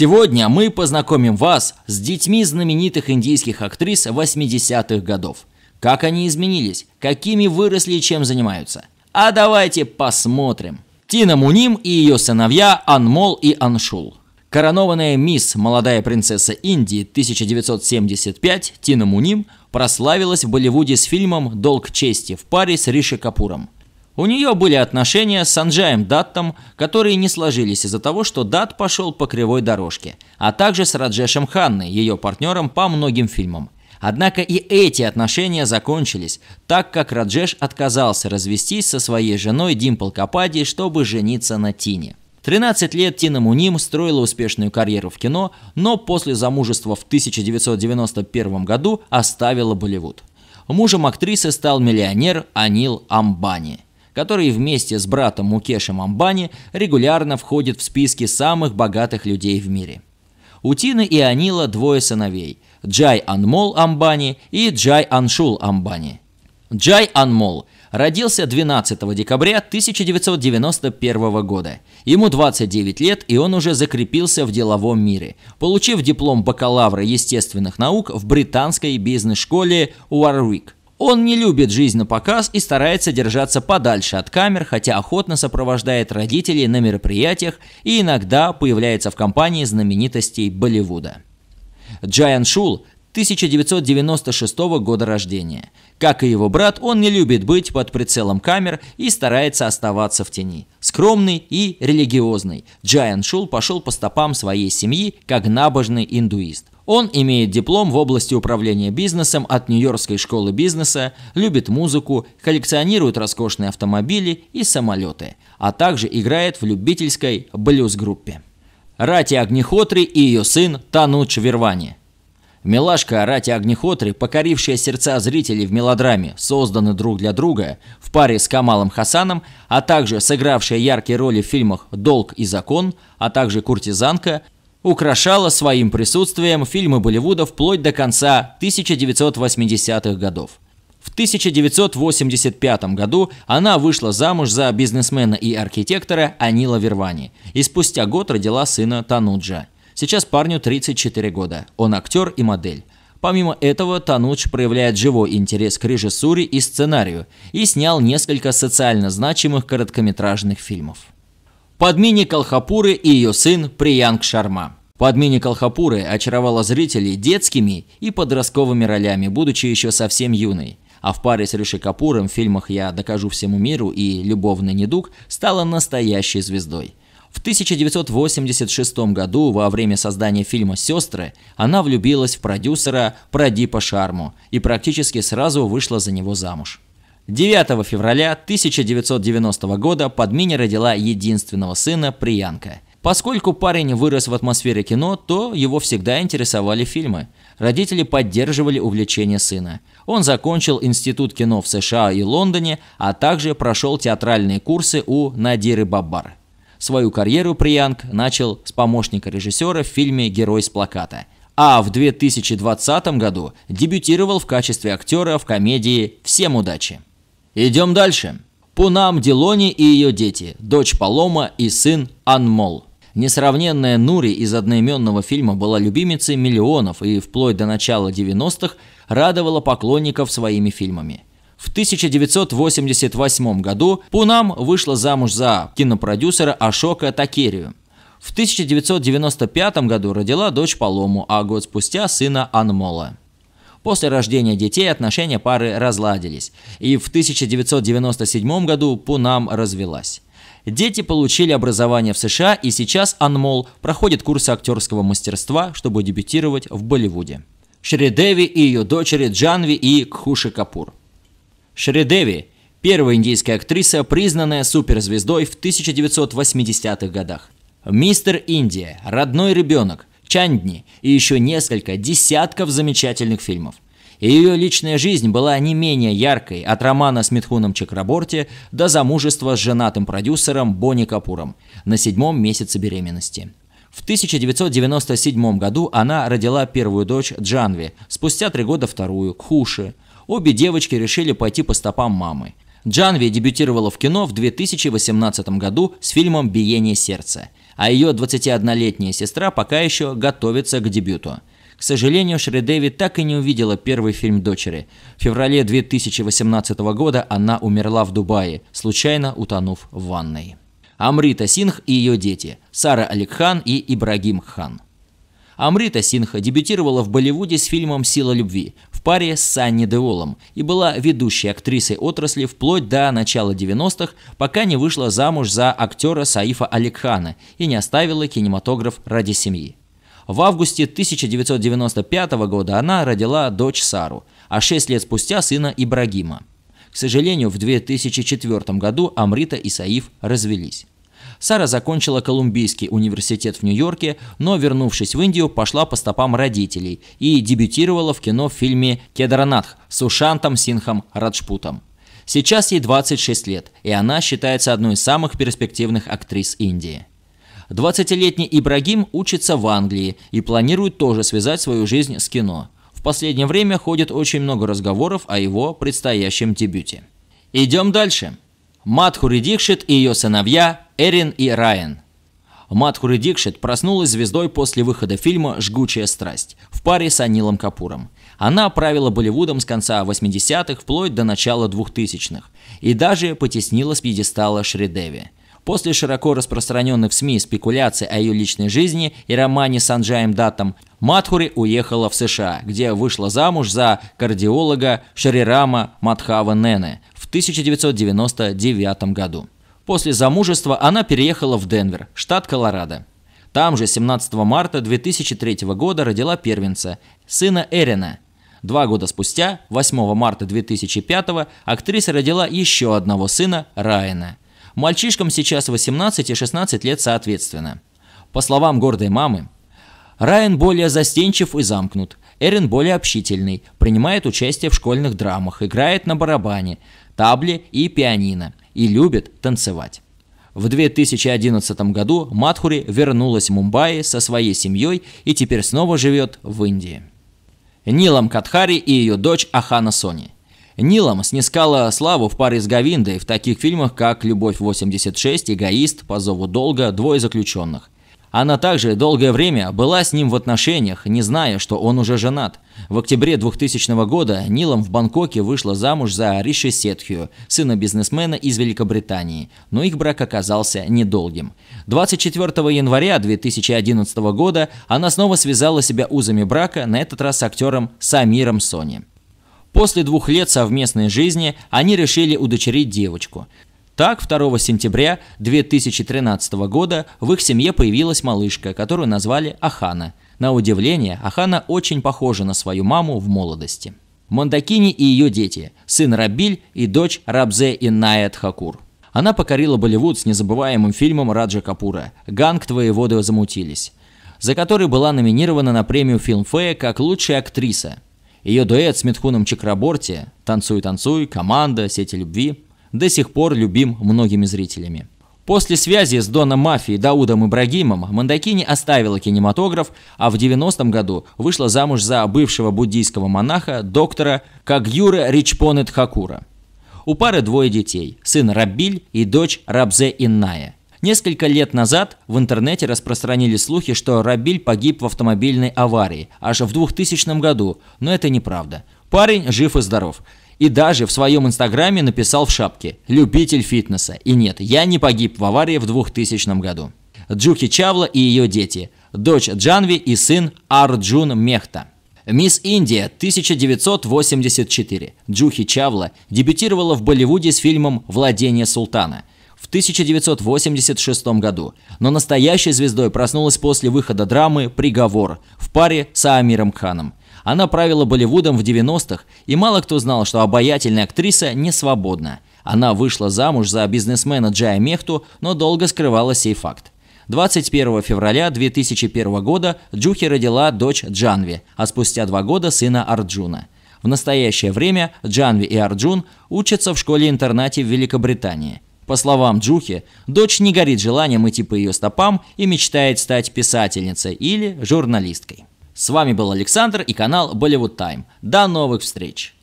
Сегодня мы познакомим вас с детьми знаменитых индийских актрис 80-х годов. Как они изменились, какими выросли и чем занимаются. А давайте посмотрим. Тина Муним и ее сыновья Анмол и Аншул. Коронованная мисс «Молодая принцесса Индии» 1975 Тина Муним прославилась в Болливуде с фильмом «Долг чести» в паре с Риши Капуром. У нее были отношения с Санджаем Даттом, которые не сложились из-за того, что Датт пошел по кривой дорожке, а также с Раджешем Ханной, ее партнером по многим фильмам. Однако и эти отношения закончились, так как Раджеш отказался развестись со своей женой Димпл Капади, чтобы жениться на Тине. 13 лет Тина Муним строила успешную карьеру в кино, но после замужества в 1991 году оставила Болливуд. Мужем актрисы стал миллионер Анил Амбани, который вместе с братом Мукешем Амбани регулярно входит в списки самых богатых людей в мире. У Тины и Анила двое сыновей – Джай Анмол Амбани и Джай Аншул Амбани. Джай Анмол родился 12 декабря 1991 года. Ему 29 лет, и он уже закрепился в деловом мире, получив диплом бакалавра естественных наук в британской бизнес-школе Уорвик. Он не любит жизнь напоказ и старается держаться подальше от камер, хотя охотно сопровождает родителей на мероприятиях и иногда появляется в компании знаменитостей Болливуда. Джай Аншул 1996 года рождения. Как и его брат, он не любит быть под прицелом камер и старается оставаться в тени. Скромный и религиозный, Джай Аншул пошел по стопам своей семьи как набожный индуист. Он имеет диплом в области управления бизнесом от Нью-Йоркской школы бизнеса, любит музыку, коллекционирует роскошные автомобили и самолеты, а также играет в любительской блюз-группе. Рати Агнихотри и ее сын Танудж Вирвани. Милашка Рати Агнихотри, покорившая сердца зрителей в мелодраме «Созданы друг для друга» в паре с Камалом Хасаном, а также сыгравшая яркие роли в фильмах «Долг и закон», а также «Куртизанка», украшала своим присутствием фильмы Болливуда вплоть до конца 1980-х годов. В 1985 году она вышла замуж за бизнесмена и архитектора Анила Вирвани и спустя год родила сына Тануджа. Сейчас парню 34 года, он актер и модель. Помимо этого, Танудж проявляет живой интерес к режиссуре и сценарию и снял несколько социально значимых короткометражных фильмов. Падмини Колхапуре и ее сын Приянк Шарма. Падмини Колхапуре очаровала зрителей детскими и подростковыми ролями, будучи еще совсем юной. А в паре с Риши Капуром в фильмах «Я докажу всему миру» и «Любовный недуг» стала настоящей звездой. В 1986 году, во время создания фильма «Сестры», она влюбилась в продюсера Прадипа Шарму и практически сразу вышла за него замуж. 9 февраля 1990 года Падмини родила единственного сына Приянка. Поскольку парень вырос в атмосфере кино, то его всегда интересовали фильмы. Родители поддерживали увлечение сына. Он закончил Институт кино в США и Лондоне, а также прошел театральные курсы у Надиры Баббар. Свою карьеру Приянк начал с помощника режиссера в фильме «Герой с плаката», а в 2020 году дебютировал в качестве актера в комедии «Всем удачи». Идем дальше. Пунам Дхиллони и ее дети, дочь Палома и сын Анмол. Несравненная Нури из одноименного фильма была любимицей миллионов и вплоть до начала 90-х радовала поклонников своими фильмами. В 1988 году Пунам вышла замуж за кинопродюсера Ашока Такерию. В 1995 году родила дочь Палому, а год спустя сына Анмола. После рождения детей отношения пары разладились, и в 1997 году Пунам развелась. Дети получили образование в США, и сейчас Анмол проходит курсы актерского мастерства, чтобы дебютировать в Болливуде. Шридеви и ее дочери Джанви и Кхуши Капур. Шридеви – первая индийская актриса, признанная суперзвездой в 1980-х годах. Мистер Индия, родной ребенок, Чандни и еще несколько десятков замечательных фильмов. Ее личная жизнь была не менее яркой, от романа с Митхуном Чакраборти до замужества с женатым продюсером Бонни Капуром на 7-м месяце беременности. В 1997 году она родила первую дочь Джанви, спустя 3 года вторую – Кхуши. Обе девочки решили пойти по стопам мамы. Джанви дебютировала в кино в 2018 году с фильмом «Биение сердца», а ее 21-летняя сестра пока еще готовится к дебюту. К сожалению, Шридеви так и не увидела первый фильм дочери. В феврале 2018 года она умерла в Дубае, случайно утонув в ванной. Амрита Сингх и ее дети – Сара Аликхан и Ибрагим Хан. Амрита Сингх дебютировала в Болливуде с фильмом «Сила любви» в паре с Санни Деолом и была ведущей актрисой отрасли вплоть до начала 90-х, пока не вышла замуж за актера Саифа Аликхана и не оставила кинематограф ради семьи. В августе 1995 года она родила дочь Сару, а 6 лет спустя сына Ибрагима. К сожалению, в 2004 году Амрита и Саиф развелись. Сара закончила Колумбийский университет в Нью-Йорке, но, вернувшись в Индию, пошла по стопам родителей и дебютировала в кино в фильме «Кедранатх» с Сушантом Сингхом Раджпутом. Сейчас ей 26 лет, и она считается одной из самых перспективных актрис Индии. 20-летний Ибрагим учится в Англии и планирует тоже связать свою жизнь с кино. В последнее время ходит очень много разговоров о его предстоящем дебюте. Идем дальше. Мадхури Дикшит и ее сыновья Эрин и Райан. Мадхури Дикшит проснулась звездой после выхода фильма «Жгучая страсть» в паре с Анилом Капуром. Она правила Болливудом с конца 80-х вплоть до начала 2000-х и даже потеснила с пьедестала Шридеви. После широко распространенных в СМИ спекуляций о ее личной жизни и романе с Санджаем Даттом, Мадхури уехала в США, где вышла замуж за кардиолога Шрирама Мадхава Нене в 1999 году. После замужества она переехала в Денвер, штат Колорадо. Там же 17 марта 2003 года родила первенца, сына Эрина. 2 года спустя, 8 марта 2005, актриса родила еще одного сына Райана. Мальчишкам сейчас 18 и 16 лет соответственно. По словам гордой мамы, Райан более застенчив и замкнут, Эрин более общительный, принимает участие в школьных драмах, играет на барабане, табле и пианино и любит танцевать. В 2011 году Мадхури вернулась в Мумбаи со своей семьей и теперь снова живет в Индии. Нилам Катхари и ее дочь Ахана Сони. Нилам снискала славу в паре с Говиндой в таких фильмах, как «Любовь-86», «Эгоист», «По зову долга», «Двое заключенных». Она также долгое время была с ним в отношениях, не зная, что он уже женат. В октябре 2000 года Нилам в Бангкоке вышла замуж за Риши Сетхию, сына бизнесмена из Великобритании, но их брак оказался недолгим. 24 января 2011 года она снова связала себя узами брака, на этот раз с актером Самиром Сони. После 2 лет совместной жизни они решили удочерить девочку. Так, 2 сентября 2013 года в их семье появилась малышка, которую назвали Ахана. На удивление, Ахана очень похожа на свою маму в молодости. Мандакини и ее дети – сын Рабиль и дочь Рабзе Инаят Хакур. Она покорила Болливуд с незабываемым фильмом Раджа Капура «Ганг, твои воды замутились», за который была номинирована на премию Филмфея как лучшая актриса. Ее дуэт с Митхуном Чакраборти «Танцуй, танцуй», «Команда», «Сети любви» до сих пор любим многими зрителями. После связи с доном мафии Даудом Ибрагимом Мандакини оставила кинематограф, а в 90-м году вышла замуж за бывшего буддийского монаха доктора Кагьюра Ричпоне Тхакура. У пары 2 детей – сын Рабиль и дочь Рабзе Инная. Несколько лет назад в интернете распространились слухи, что Рабиль погиб в автомобильной аварии аж в 2000 году, но это неправда. Парень жив и здоров. И даже в своем инстаграме написал в шапке «Любитель фитнеса». И нет, я не погиб в аварии в 2000 году. Джухи Чавла и ее дети, дочь Джанви и сын Арджун Мехта. Мисс Индия 1984 Джухи Чавла дебютировала в Болливуде с фильмом «Владение султана» в 1986 году, но настоящей звездой проснулась после выхода драмы «Приговор» в паре с Аамиром Ханом. Она правила Болливудом в 90-х, и мало кто знал, что обаятельная актриса не свободна. Она вышла замуж за бизнесмена Джая Мехту, но долго скрывала сей факт. 21 февраля 2001 года Джухи родила дочь Джанви, а спустя 2 года сына Арджуна. В настоящее время Джанви и Арджун учатся в школе-интернате в Великобритании. По словам Джухи, дочь не горит желанием идти по ее стопам и мечтает стать писательницей или журналисткой. С вами был Александр и канал Bollywood Time. До новых встреч!